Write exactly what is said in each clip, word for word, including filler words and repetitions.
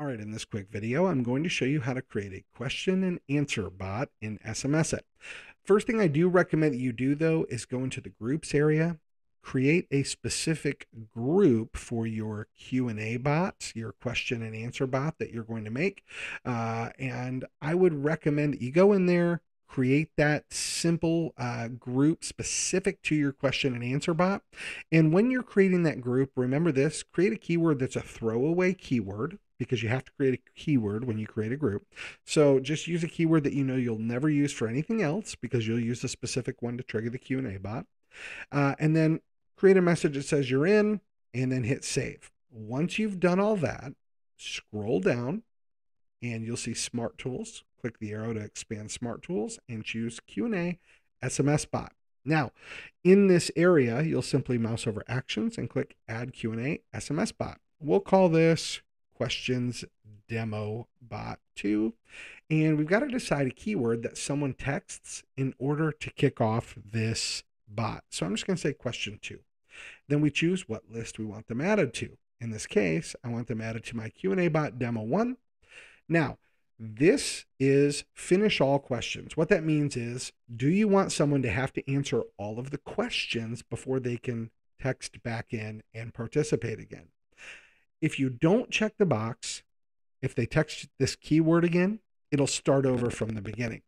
All right, in this quick video, I'm going to show you how to create a question and answer bot in S M S it. First thing I do recommend that you do though is go into the groups area, create a specific group for your Q and A bot, your question and answer bot that you're going to make. Uh, and I would recommend that you go in there, create that simple uh, group specific to your question and answer bot. And when you're creating that group, remember this, create a keyword that's a throwaway keyword, because you have to create a keyword when you create a group. So just use a keyword that you know you'll never use for anything else, because you'll use the specific one to trigger the Q and A bot. Uh, and then create a message that says you're in, and then hit save. Once you've done all that, scroll down and you'll see Smart Tools. Click the arrow to expand Smart Tools and choose Q and A S M S bot. Now, in this area, you'll simply mouse over Actions and click Add Q and A S M S bot. We'll call this Questions Demo Bot two, and we've got to decide a keyword that someone texts in order to kick off this bot. So I'm just going to say question two. Then we choose what list we want them added to. In this case, I want them added to my Q and A bot demo one. Now, this is finish all questions. What that means is, do you want someone to have to answer all of the questions before they can text back in and participate again? If you don't check the box, if they text this keyword again, it'll start over from the beginning.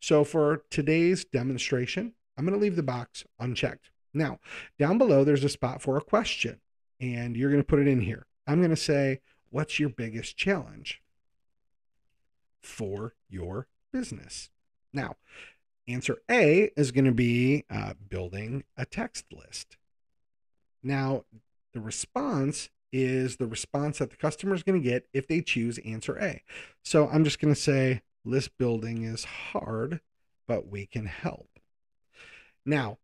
So for today's demonstration, I'm going to leave the box unchecked. Now, down below, there's a spot for a question, and you're going to put it in here. I'm going to say, what's your biggest challenge for your business? Now, answer A is going to be uh, building a text list. Now, the response is the response that the customer is going to get if they choose answer A. So I'm just going to say list building is hard, but we can help. Now,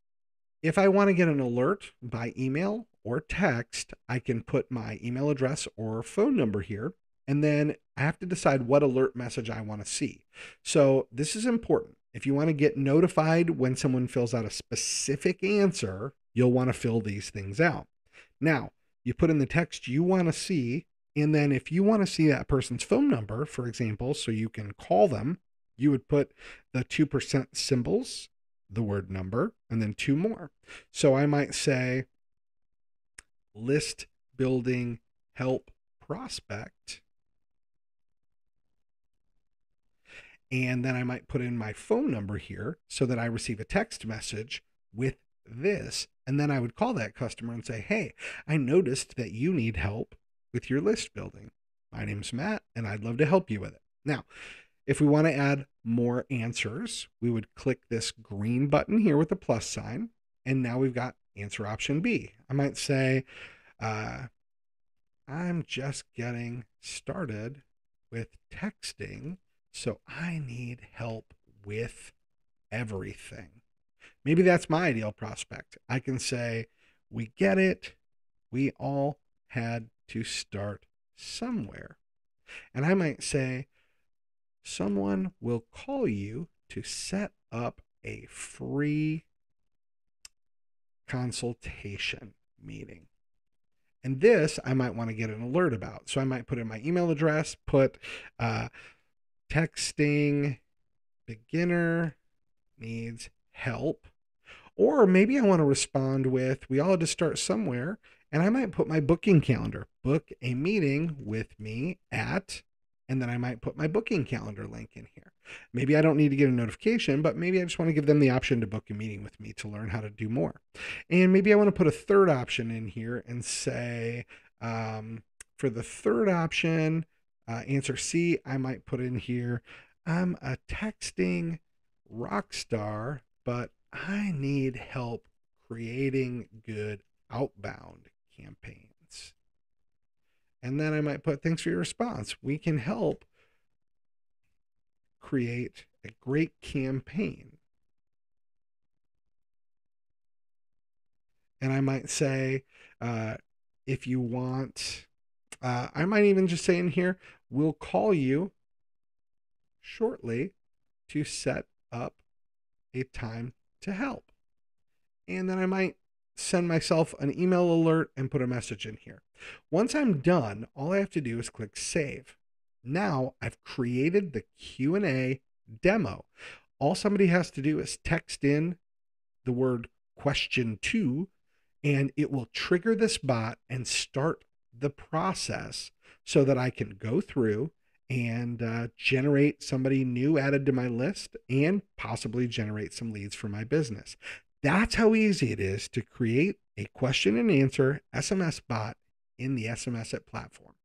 if I want to get an alert by email or text, I can put my email address or phone number here, and then I have to decide what alert message I want to see. So this is important. If you want to get notified when someone fills out a specific answer, you'll want to fill these things out. Now, you put in the text you want to see, and then if you want to see that person's phone number, for example, so you can call them, you would put the two percent symbols, the word number, and then two more. So I might say list building help prospect, and then I might put in my phone number here so that I receive a text message with this, and then I would call that customer and say, hey, I noticed that you need help with your list building. My name's Matt, and I'd love to help you with it. Now, if we want to add more answers, we would click this green button here with the plus sign, and now we've got answer option B. I might say, uh, I'm just getting started with texting, so I need help with everything. Maybe that's my ideal prospect. I can say, we get it. We all had to start somewhere. And I might say, someone will call you to set up a free consultation meeting. And this, I might want to get an alert about. So I might put in my email address, put uh, texting beginner needs help. Or maybe I want to respond with, we all had to start somewhere, and I might put my booking calendar, book a meeting with me at, and then I might put my booking calendar link in here. Maybe I don't need to get a notification, but maybe I just want to give them the option to book a meeting with me to learn how to do more. And maybe I want to put a third option in here and say, um, for the third option, uh, answer C, I might put in here, I'm a texting rock star, but I need help creating good outbound campaigns. And then I might put, thanks for your response. We can help create a great campaign. And I might say, uh, if you want, uh, I might even just say in here, we'll call you shortly to set up a time to help. And then I might send myself an email alert, and put a message in here. Once I'm done, all I have to do is click save. Now I've created the Q and A demo. All somebody has to do is text in the word question two, and it will trigger this bot and start the process so that I can go through and uh, generate somebody new added to my list and possibly generate some leads for my business. That's how easy it is to create a question and answer S M S bot in the S M S I T platform.